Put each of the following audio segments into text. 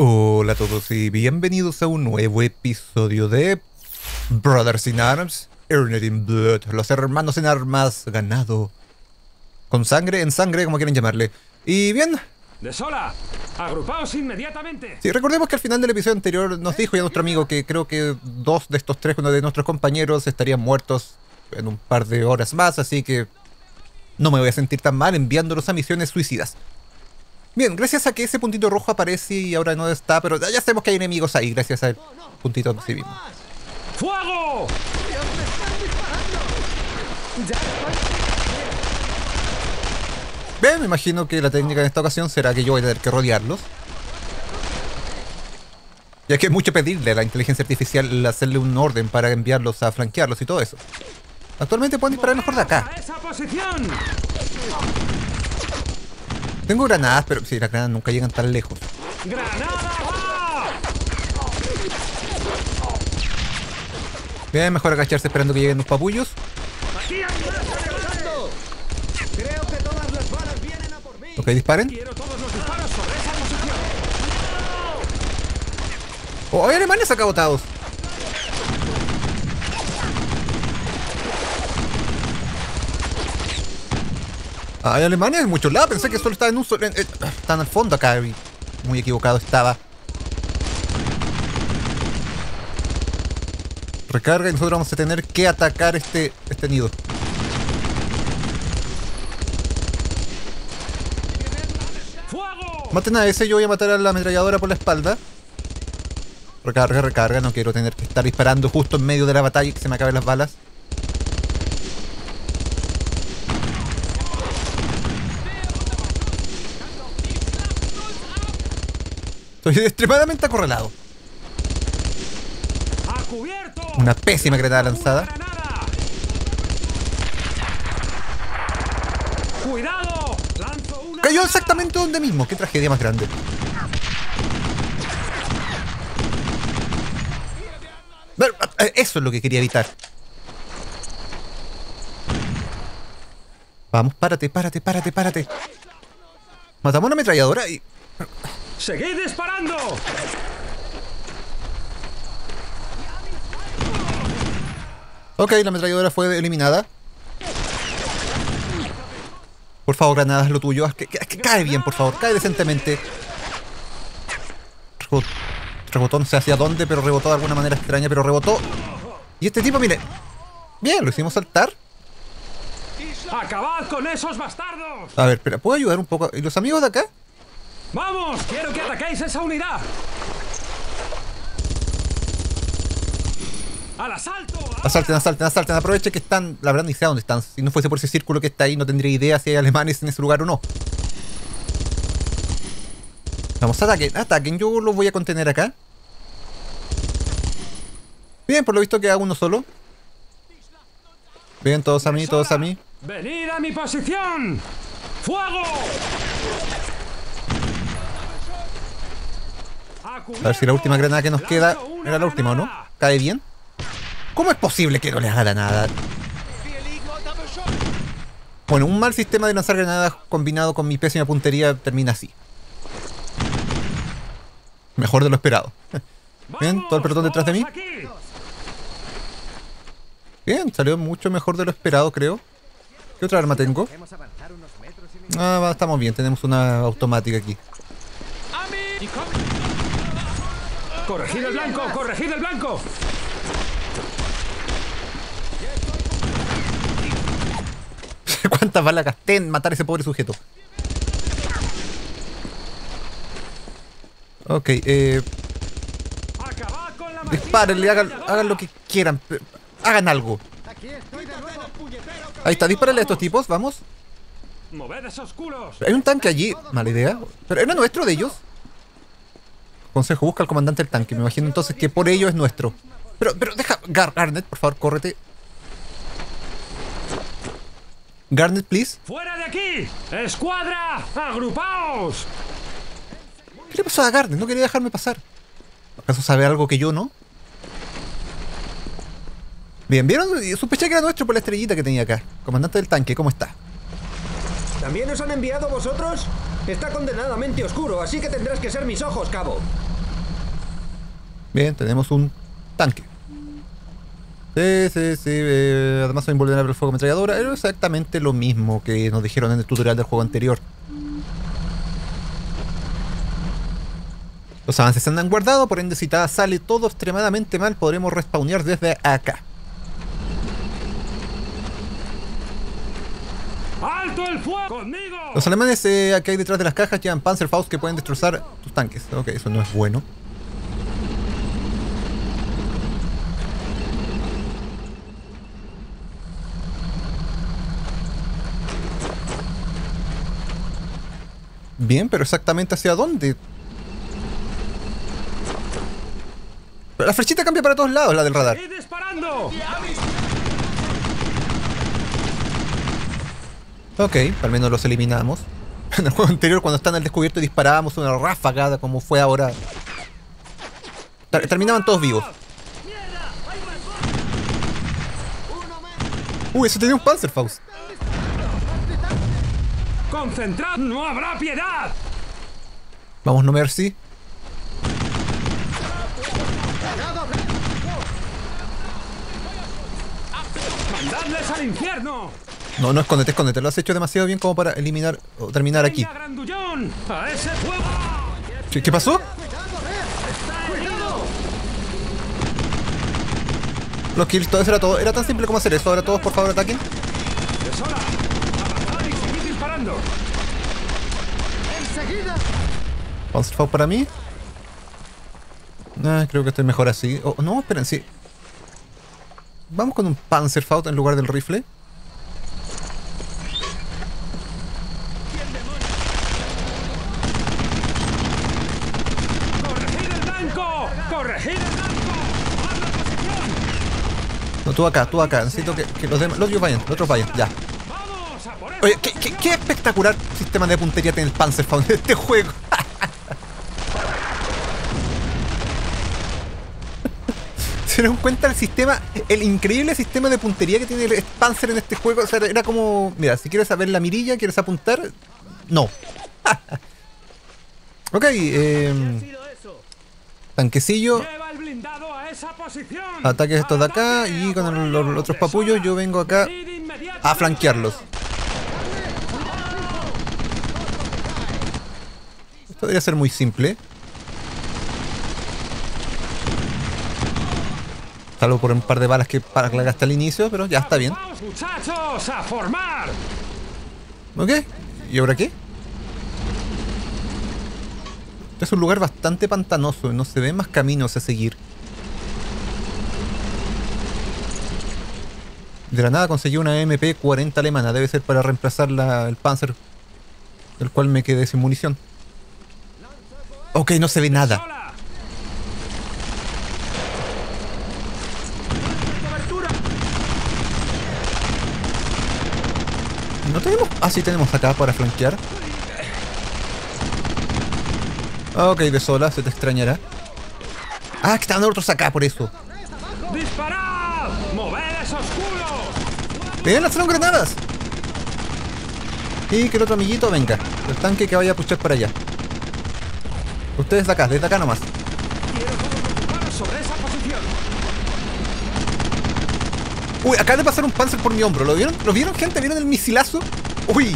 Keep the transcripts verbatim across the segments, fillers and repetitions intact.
Hola a todos y bienvenidos a un nuevo episodio de Brothers in Arms: Earned in Blood. Los hermanos en armas, ganado con sangre, en sangre, como quieran llamarle. Y bien. ¡De sola! ¡Agrupaos inmediatamente! Sí, recordemos que al final del episodio anterior nos dijo ya nuestro amigo que creo que dos de estos tres, uno de nuestros compañeros, estarían muertos en un par de horas más, así que no me voy a sentir tan mal enviándolos a misiones suicidas. Bien, gracias a que ese puntito rojo aparece y ahora no está, pero ya sabemos que hay enemigos ahí, gracias al puntito en sí mismo. ¡Fuego! ¡Dios, me están disparando! ¡Ya! Bien, me imagino que la técnica en esta ocasión será que yo voy a tener que rodearlos. Ya que es mucho pedirle a la inteligencia artificial hacerle un orden para enviarlos a flanquearlos y todo eso. Actualmente pueden disparar mejor de acá. Tengo granadas, pero sí, las granadas nunca llegan tan lejos. Bien, mejor agacharse esperando que lleguen los papullos. Ok, disparen. Oh, hay alemanes acá botados. Ah, hay alemanes en muchos lados. Pensé que solo estaba en un solo. Eh, están al fondo acá. Muy equivocado estaba. Recarga y nosotros vamos a tener que atacar este, este nido. Maten a ese, yo voy a matar a la ametralladora por la espalda. Recarga, recarga, no quiero tener que estar disparando justo en medio de la batalla y que se me acaben las balas. Estoy extremadamente acorralado. Una pésima granada lanzada. Cayó exactamente donde mismo, qué tragedia más grande. Eso es lo que quería evitar. Vamos, párate, párate, párate, párate. Matamos a una ametralladora y... ¡Seguid disparando! Ok, la ametralladora fue eliminada. Por favor, granadas, lo tuyo. Que, que, que cae bien, por favor. Cae decentemente. Rebotó, no sé hacia dónde, pero rebotó de alguna manera extraña, pero rebotó. Y este tipo, mire. Bien, lo hicimos saltar. ¡Acabad con esos bastardos! A ver, espera, ¿puedo ayudar un poco? ¿Y los amigos de acá? ¡Vamos! ¡Quiero que ataquéis esa unidad! ¡Al asalto! Asalten, asalten, asalten. Aprovechen que están... La verdad ni sé dónde están. Si no fuese por ese círculo que está ahí, no tendría idea si hay alemanes en ese lugar o no. Vamos, ataquen, ataquen. Yo los voy a contener acá. Bien, por lo visto queda uno solo. Bien, todos a mí, todos a mí. ¡Venid a mi posición! ¡Fuego! A ver si la última granada que nos queda... Era la última, ¿o no? ¿Cae bien? ¿Cómo es posible que no les haga nada? Bueno, un mal sistema de lanzar granadas combinado con mi pésima puntería termina así. Mejor de lo esperado. Bien, todo el pelotón detrás de mí. Bien, salió mucho mejor de lo esperado, creo. ¿Qué otra arma tengo? Ah, estamos bien, tenemos una automática aquí. ¡Corregid el blanco! ¡Corregid el blanco! ¿Cuántas balas gasté en matar a ese pobre sujeto? Ok, eh... dispárenle, hagan, hagan lo que quieran. Hagan algo. Ahí está, dispárenle a estos tipos, vamos. Hay un tanque allí, mala idea. Pero era nuestro de ellos. Consejo, busca al comandante del tanque. Me imagino entonces que por ello es nuestro. Pero, pero deja... Gar Garnet, por favor, córrete. Garnet, please. ¡Fuera de aquí! ¡Escuadra! ¡Agrupaos! ¿Qué le pasó a Garnet? No quería dejarme pasar. ¿Acaso sabe algo que yo no? Bien, ¿vieron? Sospeché que era nuestro por la estrellita que tenía acá. Comandante del tanque, ¿cómo está? ¿También os han enviado vosotros? Está condenadamente oscuro, así que tendrás que ser mis ojos, cabo. Bien, tenemos un tanque. Sí, sí, sí. Eh, además son invulnerables al fuego ametralladora. Era exactamente lo mismo que nos dijeron en el tutorial del juego anterior. Los avances se andan guardados, por ende si tada sale todo extremadamente mal, podremos respawnear desde acá. ¡Alto el fuego! ¡Conmigo! Los alemanes eh, que hay detrás de las cajas llevan Panzerfaust que pueden destrozar tus tanques. Ok, eso no es bueno. Bien, pero exactamente hacia dónde. Pero la flechita cambia para todos lados, la del radar. ¡Estoy disparando! Ok, al menos los eliminamos. En el juego anterior, cuando están al descubierto, disparábamos una ráfagada como fue ahora. Terminaban todos vivos. Uy, eso tenía un Panzerfaust. ¡Concentrad! ¡No habrá piedad! Vamos, no mercy. ¡Mandadles al infierno! No, no, escóndete, escóndete. Lo has hecho demasiado bien como para eliminar o terminar aquí. ¡A ese fuego! ¿Qué, ¿Qué pasó? Los kills, todo eso era todo. Era tan simple como hacer eso. Ahora todos, por favor, ataquen. Panzerfaust para mí. Ah, creo que estoy mejor así. Oh, no, esperen, sí. Vamos con un Panzerfaust en lugar del rifle. ¡Corregid el blanco! ¡Corregid el blanco! No, tú acá, tú acá. Necesito que, que los demás, los otros vayan, los otros vayan, ya. Oye, ¿qué, qué, qué espectacular sistema de puntería tiene el Panzerfaust de este juego. ¿Se dan cuenta el sistema, el increíble sistema de puntería que tiene el Panzer en este juego? O sea, era como, mira, si quieres saber la mirilla, quieres apuntar, no. Ok, eh, tanquecillo. Ataques estos de acá y con el, los, los otros papullos yo vengo acá a flanquearlos. Esto debería ser muy simple. Salvo por un par de balas que para clagar hasta el inicio, pero ya está bien. ¡Muchachos, a formar! Ok, ¿y ahora qué? Este es un lugar bastante pantanoso, no se ven más caminos a seguir. De la nada conseguí una M P cuarenta alemana, debe ser para reemplazar la, el Panzer, del cual me quedé sin munición. Ok, no se ve nada. ¿No tenemos? Ah, sí, tenemos acá para flanquear. Ok, de sola, se te extrañará. Ah, que estaban otros acá, por eso. ¡Disparad! ¡Mover esos culos! ¡Ven, lanzaron granadas! Y que el otro amiguito venga. El tanque que vaya a puchar para allá. Ustedes de acá, desde acá nomás. Uy, acaba de pasar un Panzer por mi hombro. ¿Lo vieron? ¿Lo vieron, gente? ¿Vieron el misilazo? Uy.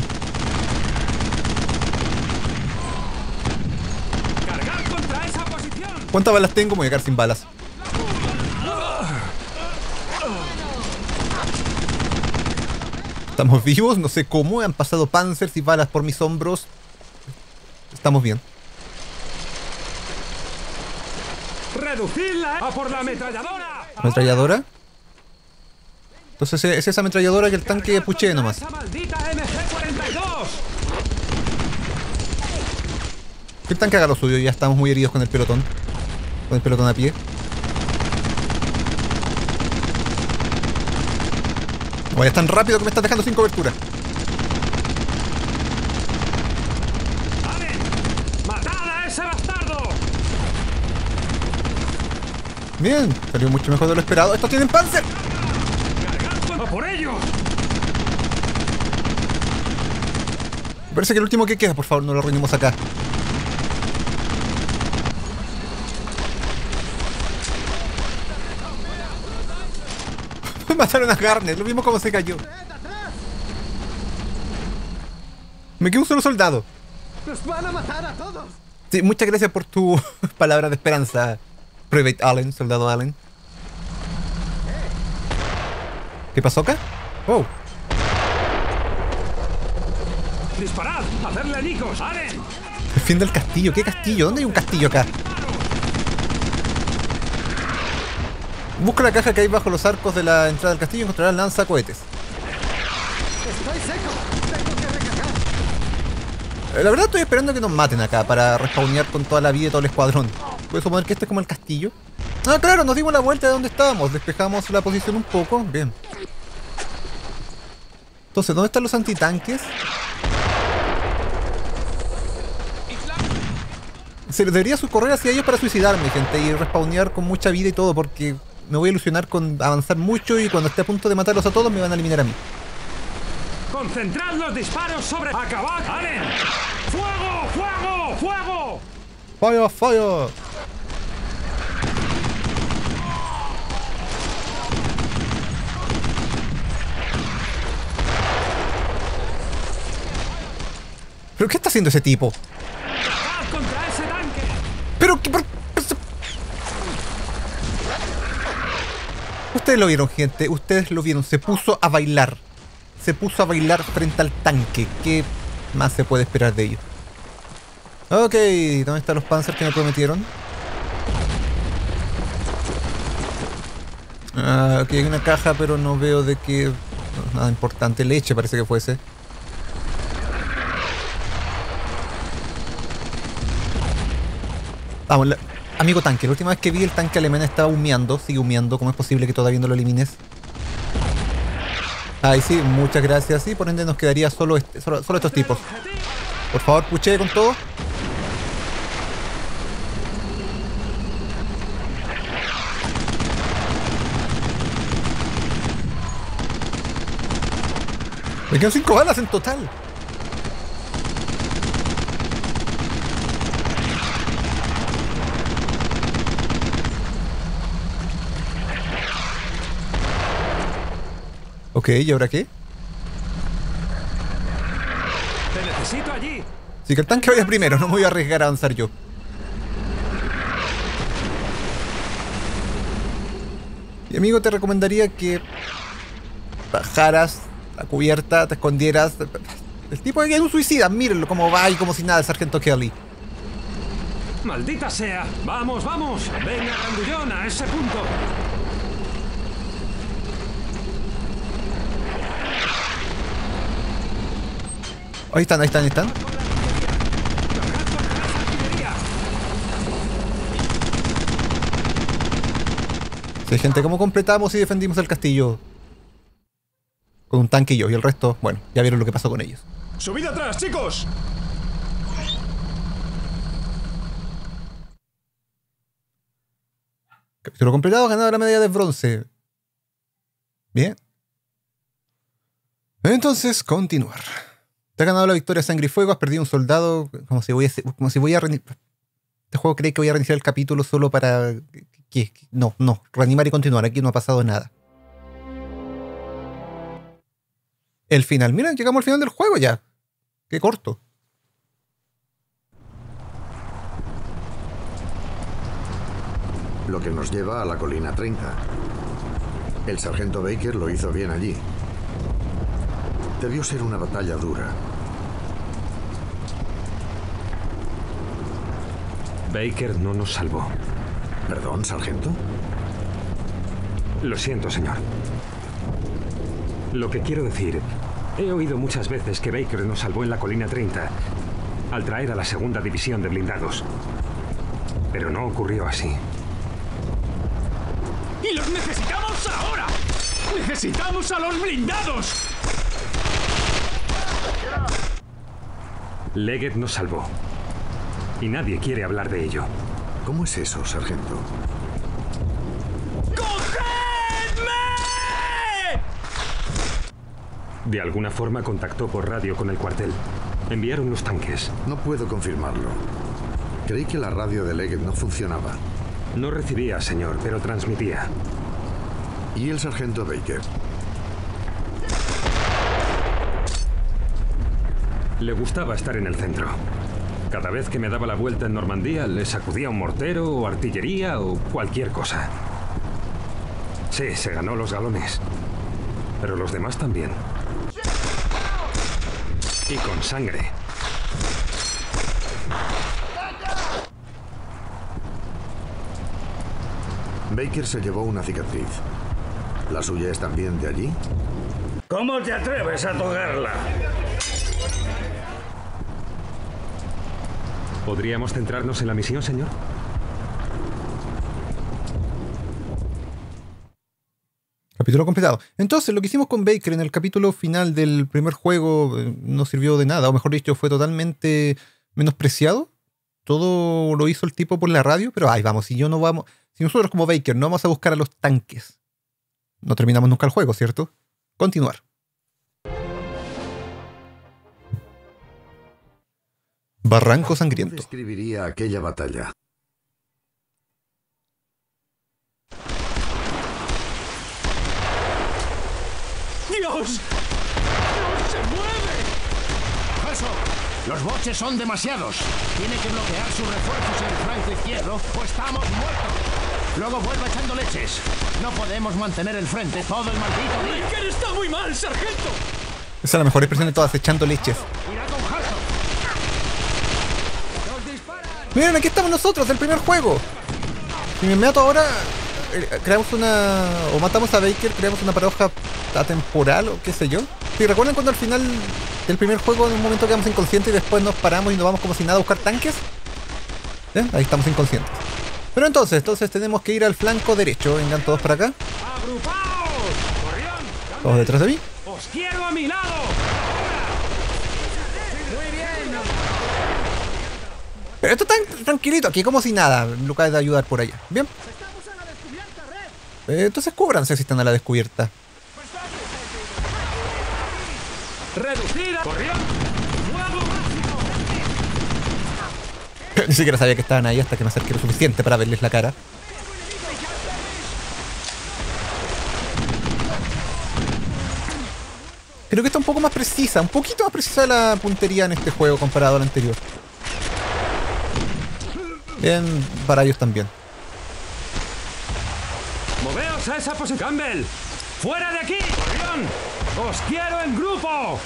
Cargar contra esa posición. ¿Cuántas balas tengo? Voy a quedar sin balas. Estamos vivos, no sé cómo. Han pasado Panzers y balas por mis hombros. Estamos bien. Reducirla a por la ametralladora. ¿Ametralladora? Entonces es esa ametralladora que el tanque puché nomás. El tanque haga lo suyo, ya estamos muy heridos con el pelotón. Con el pelotón a pie. Vaya, es tan rápido que me estás dejando sin cobertura. Bien, salió mucho mejor de lo esperado. ¡Estos tienen Panzer! ¡Por ellos! Me parece que el último que queda, por favor, no lo reunimos acá. Mataron a Garnet, lo vimos como se cayó. Me quedó un solo soldado. ¡Nos van a matar a todos! Sí, muchas gracias por tu palabra de esperanza, Private Allen, soldado Allen. ¿Qué pasó acá? ¡Oh! ¡Disparad! ¡Hacerle añicos! ¡Allen! El fin del castillo. ¿Qué castillo? ¿Dónde hay un castillo acá? Busca la caja que hay bajo los arcos de la entrada del castillo y encontrarás lanzacohetes. Estoy seco. Tengo que recargar. La verdad estoy esperando que nos maten acá para respawnear con toda la vida y todo el escuadrón. Puedo suponer que este es como el castillo. Ah, claro, nos dimos la vuelta de donde estábamos. Despejamos la posición un poco. Bien. Entonces, ¿dónde están los antitanques? Se les debería socorrer hacia ellos para suicidarme, gente, y respawnear con mucha vida y todo, porque me voy a ilusionar con avanzar mucho y cuando esté a punto de matarlos a todos me van a eliminar a mí. ¡Concentrad los disparos sobre... ¡Acabad, Allen! ¡Fuego, fuego, fuego! ¡Fuego, fuego! ¿Pero qué está haciendo ese tipo? ¡Contra ese tanque! ¡Pero qué! Por... Ustedes lo vieron, gente, ustedes lo vieron, se puso a bailar. Se puso a bailar frente al tanque. ¿Qué más se puede esperar de ellos? Ok, ¿dónde están los Panzers que me prometieron? Ah, ok, hay una caja, pero no veo de qué... No, nada importante, leche parece que fuese. Vamos, la... Amigo tanque, la última vez que vi el tanque alemán estaba humeando, sigue humeando, ¿cómo es posible que todavía no lo elimines? Ay, sí, muchas gracias, sí, por ende nos quedaría solo, este, solo, solo estos tipos. Por favor, puche con todo. Me quedan cinco balas en total. Ok, ¿y ahora qué? Te necesito allí. Sí, que el tanque vaya primero, no me voy a arriesgar a avanzar yo. Y amigo, te recomendaría que bajaras la cubierta, te escondieras. El tipo es un suicida, mírenlo como va y como si nada el sargento Kelly. Maldita sea, vamos, vamos, venga grandullón a ese punto. Ahí están, ahí están, ahí están. Sí, gente, ¿cómo completamos y defendimos el castillo? Con un tanque y yo, y el resto, bueno, ya vieron lo que pasó con ellos. ¡Subid atrás, chicos! Capítulo completado, ganado la medalla de bronce. Bien. Entonces, continuar. Te has ganado la victoria sangre y fuego, has perdido un soldado, como si voy a, como si voy a reiniciar. Este juego cree que voy a reiniciar el capítulo solo para... ¿Qué? No, no, reanimar y continuar, aquí no ha pasado nada. El final, mira, llegamos al final del juego ya. Qué corto. Lo que nos lleva a la colina treinta. El sargento Baker lo hizo bien allí. Debió ser una batalla dura. Baker no nos salvó. ¿Perdón, sargento? Lo siento, señor. Lo que quiero decir, he oído muchas veces que Baker nos salvó en la colina treinta al traer a la segunda división de blindados. Pero no ocurrió así. ¡Y los necesitamos ahora! ¡Necesitamos a los blindados! Leggett nos salvó. Y nadie quiere hablar de ello. ¿Cómo es eso, sargento? ¡Cogedme! De alguna forma contactó por radio con el cuartel. Enviaron los tanques. No puedo confirmarlo. Creí que la radio de Leggett no funcionaba. No recibía, señor, pero transmitía. ¿Y el sargento Baker? Le gustaba estar en el centro. Cada vez que me daba la vuelta en Normandía, le sacudía un mortero o artillería o cualquier cosa. Sí, se ganó los galones. Pero los demás también. Y con sangre. Baker se llevó una cicatriz. ¿La suya es también de allí? ¿Cómo te atreves a tocarla? ¿Podríamos centrarnos en la misión, señor? Capítulo completado. Entonces, lo que hicimos con Baker en el capítulo final del primer juego eh, no sirvió de nada, o mejor dicho, fue totalmente menospreciado. Todo lo hizo el tipo por la radio, pero ay, vamos, si yo no vamos... Si nosotros como Baker no vamos a buscar a los tanques, no terminamos nunca el juego, ¿cierto? Continuar. Barranco Sangriento. ¿Cómo describiría aquella batalla? ¡Dios! ¡No se mueve! ¡Eso! Los boches son demasiados. Tiene que bloquear sus refuerzos en el flanco izquierdo o estamos muertos. Luego vuelva echando leches. No podemos mantener el frente todo el maldito día. ¡Baker está muy mal, sargento! Esa es la mejor expresión de todas, echando leches. Miren, aquí estamos nosotros del primer juego. Si me meto ahora, eh, creamos una... o matamos a Baker, creamos una paradoja atemporal o qué sé yo. Si recuerdan cuando al final del primer juego en un momento quedamos inconscientes y después nos paramos y nos vamos como si nada a buscar tanques. ¿Eh? Ahí estamos inconscientes. Pero entonces, entonces tenemos que ir al flanco derecho. Vengan todos para acá. Todos detrás de mí. Os quiero a mi lado. Pero esto está tranquilito, aquí como si nada. Lucas de ayudar por allá. Bien. Eh, entonces cúbranse si están a la descubierta. Ni siquiera sabía que estaban ahí hasta que me acerqué lo suficiente para verles la cara. Creo que está un poco más precisa, un poquito más precisa la puntería en este juego comparado al anterior. Bien, para ellos también. ¡Moveos a esa posición! ¡Campbell! ¡Fuera de aquí! ¡Corrión! ¡Os quiero en grupo!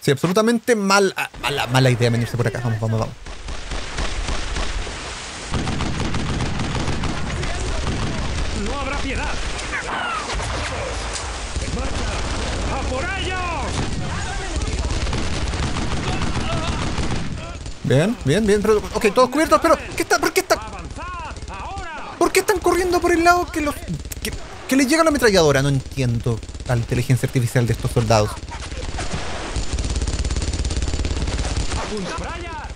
Sí, absolutamente mal, mala, mala idea venirse por acá. Vamos, vamos, vamos. ¡No habrá piedad! ¡En marcha! ¡A por ellos! Bien, bien, bien. Pero, ok, todos cubiertos, pero... ¿Qué está? ¿Por qué está? ¿Por qué están corriendo por el lado que los... que, que les llega la ametralladora? No entiendo la inteligencia artificial de estos soldados.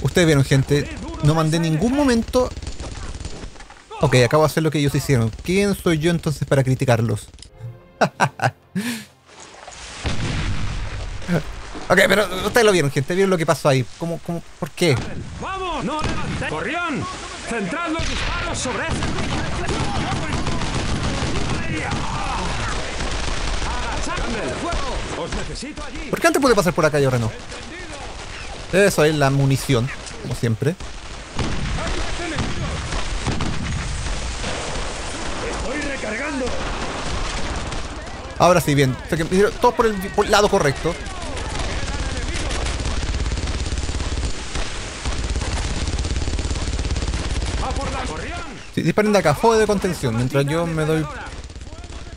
Ustedes vieron, gente, no mandé ningún momento. Ok, acabo de hacer lo que ellos hicieron. ¿Quién soy yo entonces para criticarlos? Ok, pero ustedes lo vieron, gente, vieron lo que pasó ahí. ¿Cómo, cómo, por qué? ¡Vamos! ¡No levantéis! ¡Corrión! ¡Centrad los disparos sobre ese! ¡Agachadme el fuego! ¡Os necesito allí! ¿Por qué antes pude pasar por acá y ahora no? Eso es la munición, como siempre. Estoy recargando. Ahora sí, bien. Todos por el, por el lado correcto. Sí, disparen de acá, juego de contención, mientras yo me doy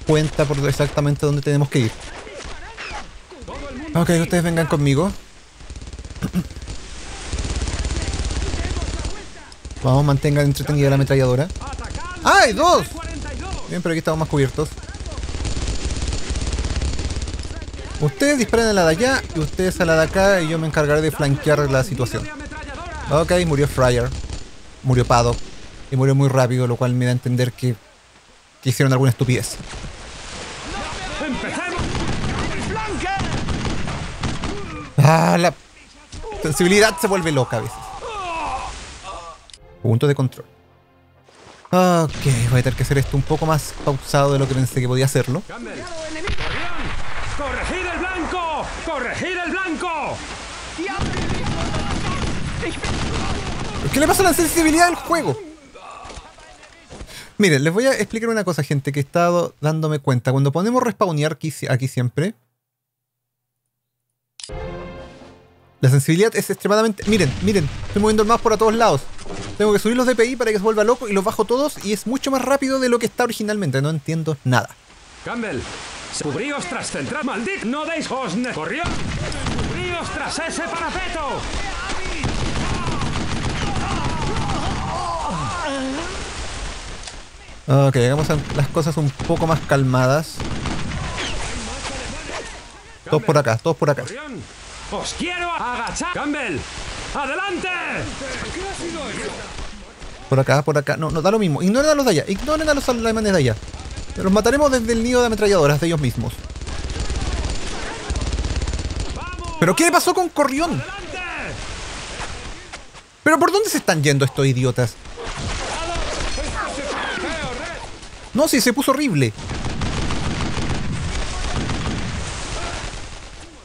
cuenta por exactamente dónde tenemos que ir. Ok, ustedes vengan conmigo. Vamos, mantengan entretenida la ametralladora. ¡Ay, dos! Bien, pero aquí estamos más cubiertos. Ustedes disparen a la de allá y ustedes a la de acá y yo me encargaré de flanquear la situación. Ok, murió Fryer. Murió Paddock. Y murió muy rápido, lo cual me da a entender que, que hicieron alguna estupidez. ¡Ah, la... sensibilidad se vuelve loca a veces. Punto de control. Ok, voy a tener que hacer esto un poco más pausado de lo que pensé que podía hacerlo. ¡Corregir el blanco! ¡Corregir el blanco! ¿Qué le pasa a la sensibilidad del juego? Miren, les voy a explicar una cosa, gente, que he estado dándome cuenta. Cuando ponemos respawnear aquí, aquí siempre, la sensibilidad es extremadamente... Miren, miren, estoy moviendo el mouse por a todos lados. Tengo que subir los D P I para que se vuelva loco y los bajo todos y es mucho más rápido de lo que está originalmente. No entiendo nada. Campbell, cubríos tras central, maldito. No deis Hosner. Corrió. Cubríos tras ese parapeto. Ok, hagamos las cosas un poco más calmadas. Todos por acá, todos por acá. ¡Os quiero agachar! ¡Campbell! ¡Adelante! Por acá, por acá. No, no, da lo mismo. Ignoren a los de allá. Ignoren a los alemanes de allá. Los mataremos desde el nido de ametralladoras de ellos mismos. ¿Pero qué le pasó con Corrión? ¿Pero por dónde se están yendo estos idiotas? No, sí, se puso horrible.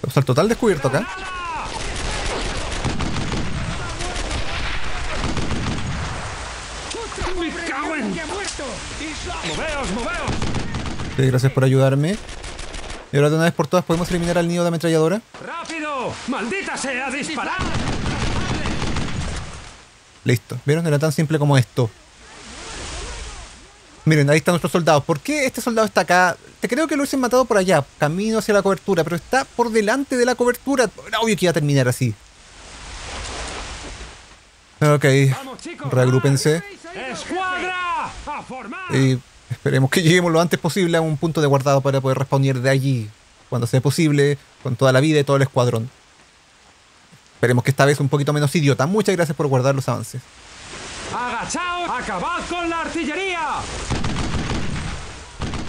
O sea, el total descubierto acá. Sí, gracias por ayudarme. Y ahora de una vez por todas podemos eliminar al nido de ametralladora. ¡Rápido! ¡Maldita sea! ¡Disparad! Listo. ¿Vieron? Era tan simple como esto. Miren, ahí están nuestros soldados. ¿Por qué este soldado está acá? Te creo que lo hubiesen matado por allá, camino hacia la cobertura, pero está por delante de la cobertura. Obvio que iba a terminar así. Ok, reagrúpense. Y esperemos que lleguemos lo antes posible a un punto de guardado para poder respawnear de allí, cuando sea posible, con toda la vida y todo el escuadrón. Esperemos que esta vez un poquito menos idiota. Muchas gracias por guardar los avances. ¡Agachaos! ¡Acabad con la artillería!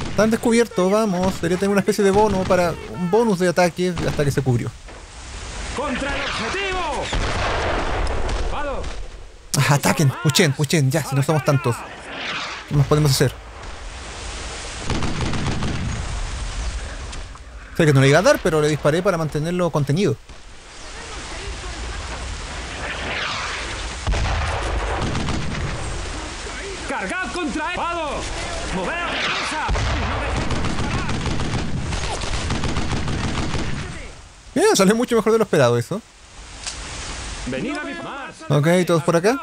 Están descubiertos, vamos. Debería tener una especie de bono para... un bonus de ataque hasta que se cubrió. ¡Contra el objetivo! ¡Vado! Ah, ¡ataquen! ¡Puchen! ¡Puchen! Ya, si no somos tantos. ¿Qué más podemos hacer? Sé que no le iba a dar, pero le disparé para mantenerlo contenido. Bien, salió mucho mejor de lo esperado eso. Ok, todos por acá.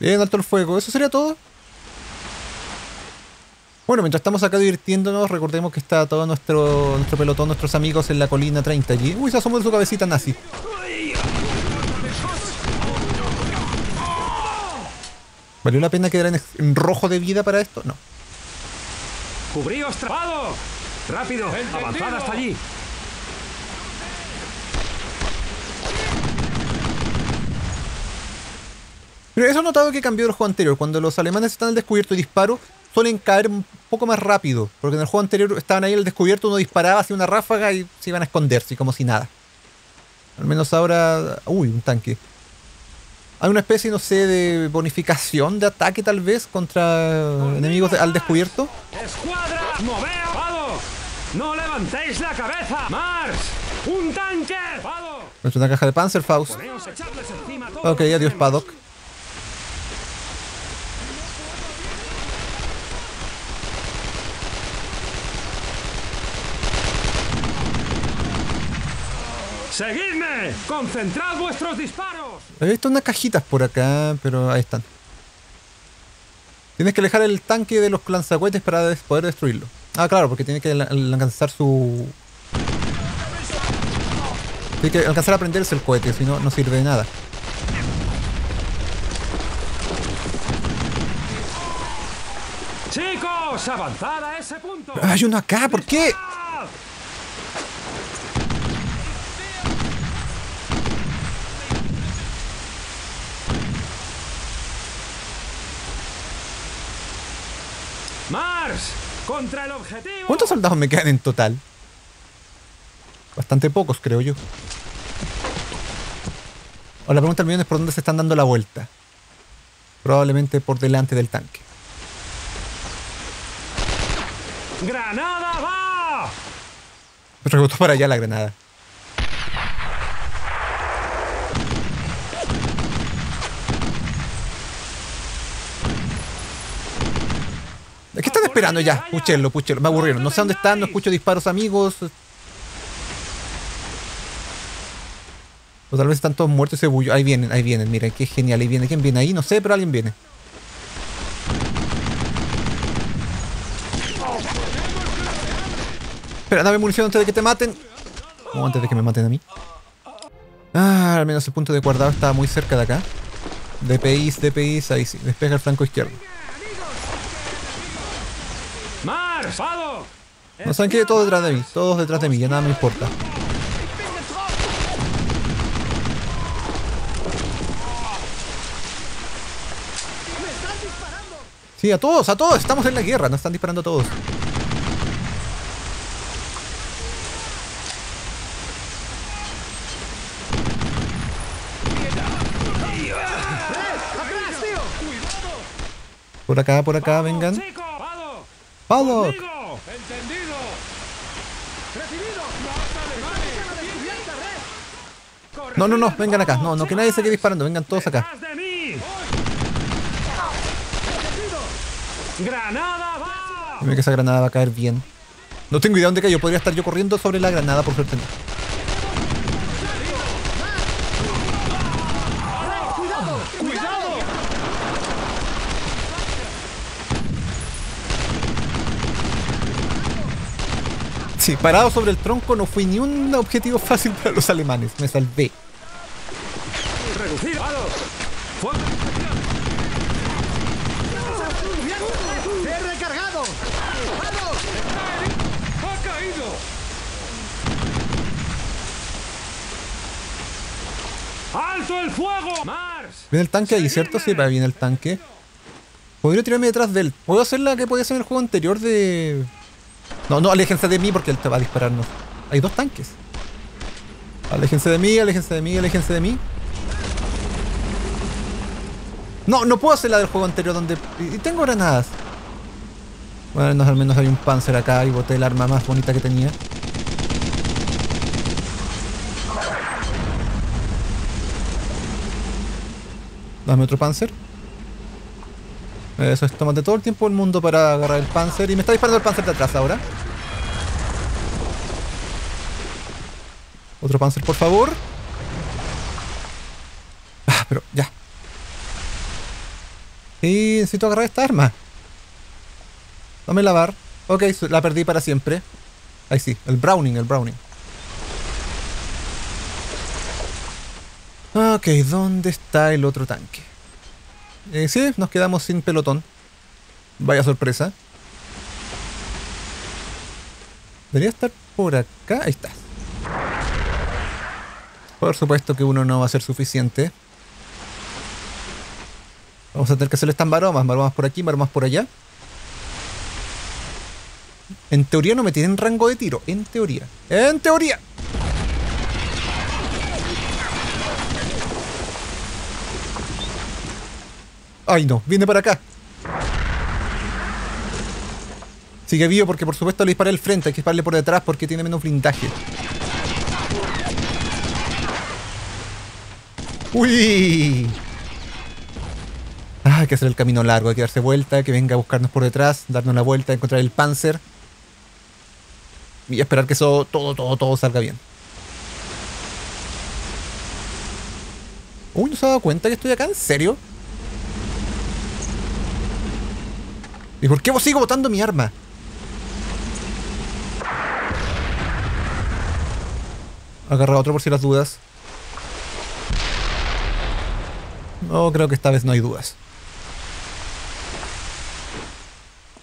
Bien, alto el fuego. ¿Eso sería todo? Bueno, mientras estamos acá divirtiéndonos, recordemos que está todo nuestro, nuestro pelotón, nuestros amigos en la colina treinta allí. Uy, se asomó de su cabecita nazi. ¿Valió la pena quedar en, en rojo de vida para esto? No. ¡Cubríos trabado! ¡Rápido! ¡Avanzad hasta allí! Pero eso he notado que cambió el juego anterior. Cuando los alemanes están al descubierto y disparo, suelen caer un poco más rápido, porque en el juego anterior estaban ahí al descubierto, uno disparaba hacia una ráfaga y se iban a esconderse, como si nada. Al menos ahora... Uy, un tanque. Hay una especie, no sé, de bonificación de ataque tal vez contra enemigos al descubierto. ¡Escuadra! ¡Moveos! ¡Vado! ¡No levantéis la cabeza! ¡Marsh! ¡Un tanque! ¡Vado! Es una caja de Panzerfaust. Ok, adiós Paddock. ¡Seguidme! ¡Concentrad vuestros disparos! He visto unas cajitas por acá, pero ahí están. Tienes que alejar el tanque de los lanzacohetes para poder destruirlo. Ah, claro, porque tiene que alcanzar su... Tiene que alcanzar a prenderse el cohete, si no, no sirve de nada. ¡Chicos, avanzad a ese punto! ¡Hay uno acá! ¿Por qué? ¡Marsh! Contra el objetivo. ¿Cuántos soldados me quedan en total? Bastante pocos, creo yo. Ahora la pregunta del millón es por dónde se están dando la vuelta. Probablemente por delante del tanque. ¡Granada va! Me rebotó para allá la granada. ¿Qué están esperando ya? Puchelo, puchelo. Me aburrieron. No sé dónde están, no escucho disparos, amigos. O tal vez están todos muertos ese bullo. Ahí vienen, ahí vienen, miren, qué genial, ahí viene. ¿Quién viene ahí? No sé, pero alguien viene. Espera, dame munición antes de que te maten. O antes de que me maten a mí. Ah, al menos el punto de guardado estaba muy cerca de acá. D P Is, D P Is, ahí sí. Despega el flanco izquierdo. No saben que todos detrás de mí, todos detrás de mí, ya nada me importa. Sí, a todos, a todos, estamos en la guerra, nos están disparando a todos. Por acá, por acá, vengan. ¡Paddock! No, no, no, vengan acá, no, no, que nadie se quede disparando, vengan todos acá. ¡Granada va! Dime que esa granada va a caer bien. No tengo idea dónde cayó. Podría estar yo corriendo sobre la granada, por suerte. ¡Cuidado! ¡Cuidado! Sí, parado sobre el tronco no fui ni un objetivo fácil para los alemanes. Me salvé. ¡Reducido! ¡Alto el fuego! Mars. Viene el tanque ahí, ¿cierto? Sí, para viene el tanque. Podría tirarme detrás de él. ¿Puedo hacer la que podía hacer en el juego anterior de...? No, no, aléjense de mí porque él te va a dispararnos. Hay dos tanques. Aléjense de mí, aléjense de mí, aléjense de mí. No, no puedo hacer la del juego anterior donde... Y tengo granadas. Bueno, al menos hay un Panzer acá y boté el arma más bonita que tenía. Dame otro Panzer. Eso es, tómate todo el tiempo del mundo para agarrar el Panzer. Y me está disparando el Panzer de atrás ahora. Otro Panzer, por favor. Ah, pero ya. Y necesito agarrar esta arma. Dame la bar. Ok, la perdí para siempre. Ahí sí, el Browning, el Browning. Ok, ¿dónde está el otro tanque? Eh, sí, nos quedamos sin pelotón. Vaya sorpresa. Debería estar por acá. Ahí está. Por supuesto que uno no va a ser suficiente. Vamos a tener que hacerle tan maromas. Maromas por aquí, maromas por allá. En teoría no me tienen rango de tiro. En teoría. En teoría. Ay no, viene para acá. Sigue vivo porque por supuesto le disparé al frente. Hay que dispararle por detrás porque tiene menos blindaje. Uy. Ah, hay que hacer el camino largo. Hay que darse vuelta, que venga a buscarnos por detrás. Darnos la vuelta, encontrar el Panzer. Y esperar que eso todo, todo, todo salga bien. Uy, ¿no se ha dado cuenta que estoy acá? ¿En serio? ¿Y por qué vos sigo botando mi arma? Agarra otro por si las dudas. No, creo que esta vez no hay dudas.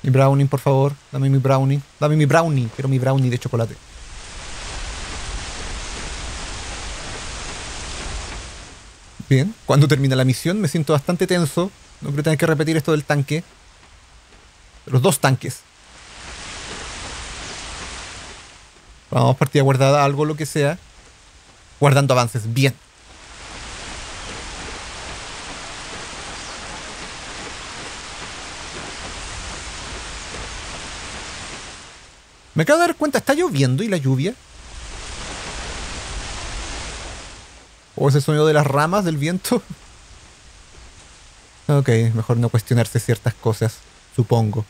Mi brownie, por favor. Dame mi brownie. Dame mi brownie. Quiero mi brownie de chocolate. Bien. Cuando termina la misión me siento bastante tenso. No creo tener que repetir esto del tanque. Los dos tanques. Vamos, partida guardada, algo, lo que sea. Guardando avances, bien. Me acabo de dar cuenta, está lloviendo y la lluvia. O ese sonido de las ramas, del viento. Ok, mejor no cuestionarse ciertas cosas, supongo.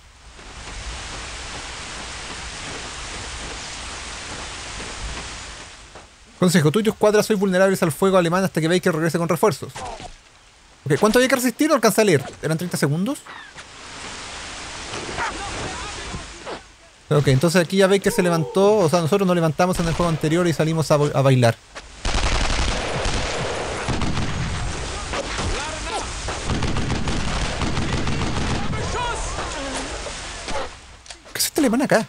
Consejo, tú y tu escuadra sois vulnerables al fuego alemán hasta que Baker regrese con refuerzos. Ok, ¿cuánto había que resistir o alcanzar a leer? ¿Eran treinta segundos? Ok, entonces aquí ya Baker se levantó, o sea, nosotros nos levantamos en el juego anterior y salimos a, a bailar. ¿Qué es este alemán acá?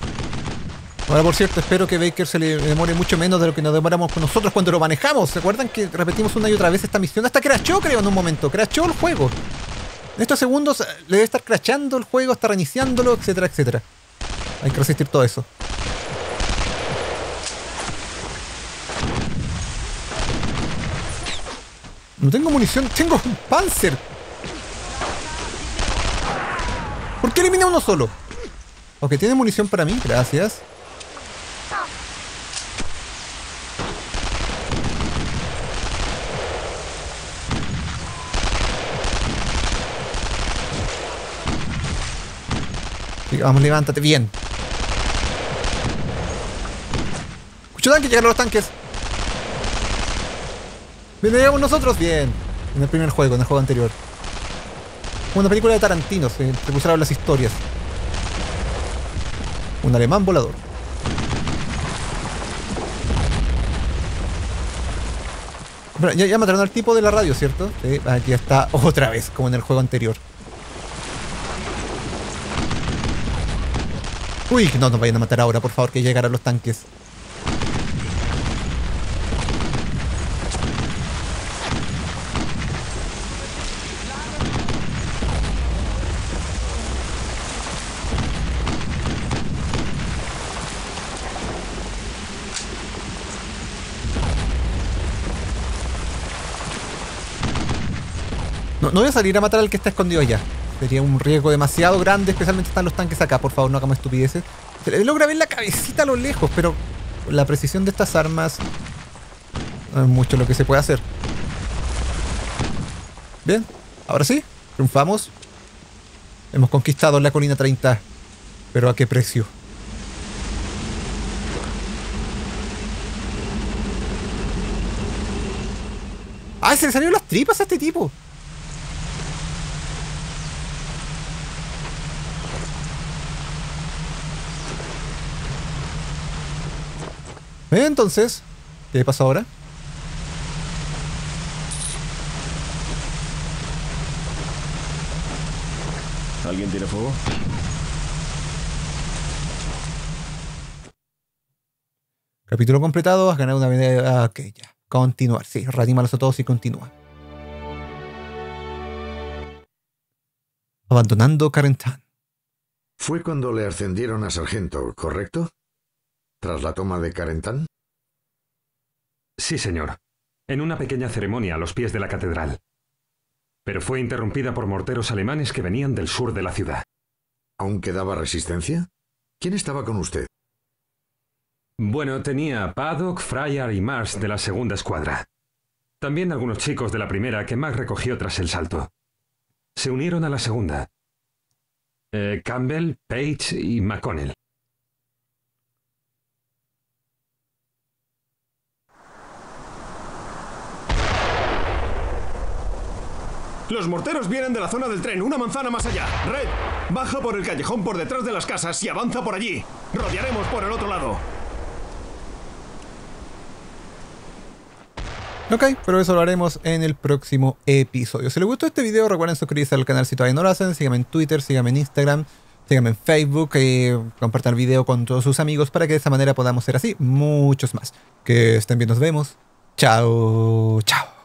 Ahora, por cierto, espero que Baker se le demore mucho menos de lo que nos demoramos con nosotros cuando lo manejamos. ¿Se acuerdan que repetimos una y otra vez esta misión? Hasta crashó, creo, en un momento. Crashó el juego. En estos segundos le debe estar crashando el juego, está reiniciándolo, etcétera, etcétera. Hay que resistir todo eso. No tengo munición. ¡Tengo un Panzer! ¿Por qué elimina uno solo? Ok, ¿tiene munición para mí? Gracias. Vamos, levántate, bien. Escucho tanque, llegaron los tanques. Veníamos nosotros, bien. En el primer juego, en el juego anterior. Como una película de Tarantino, se cruzaron las historias. Un alemán volador. Pero ya, ya mataron al tipo de la radio, ¿cierto? Sí, aquí está otra vez, como en el juego anterior. Uy, no nos vayan a matar ahora, por favor, que llegaran los tanques. No, no voy a salir a matar al que está escondido allá. Sería un riesgo demasiado grande, especialmente están los tanques acá. Por favor, no hagamos estupideces. Se le logra ver la cabecita a lo lejos, pero la precisión de estas armas no es mucho lo que se puede hacer. Bien, ahora sí, triunfamos. Hemos conquistado la colina treinta, pero ¿a qué precio? ¡Ah, se le salieron las tripas a este tipo! Entonces, ¿qué pasa ahora? ¿Alguien tiene fuego? Capítulo completado, has ganado una medalla. Ok, ya. Continuar, sí, reanímalos a todos y continúa. Abandonando Carentan. Fue cuando le ascendieron a sargento, ¿correcto? ¿Tras la toma de Carentan? Sí, señor. En una pequeña ceremonia a los pies de la catedral. Pero fue interrumpida por morteros alemanes que venían del sur de la ciudad. ¿Aún quedaba resistencia? ¿Quién estaba con usted? Bueno, tenía a Paddock, Fryer y Marsh de la segunda escuadra. También algunos chicos de la primera que Mac recogió tras el salto. Se unieron a la segunda. Eh, Campbell, Page y McConnell. Los morteros vienen de la zona del tren, una manzana más allá. Red, baja por el callejón por detrás de las casas y avanza por allí. Rodearemos por el otro lado. Ok, pero eso lo haremos en el próximo episodio. Si les gustó este video, recuerden suscribirse al canal si todavía no lo hacen. Síganme en Twitter, síganme en Instagram, síganme en Facebook. Eh, compartan el video con todos sus amigos para que de esa manera podamos ser así muchos más. Que estén bien, nos vemos. Chao, chao.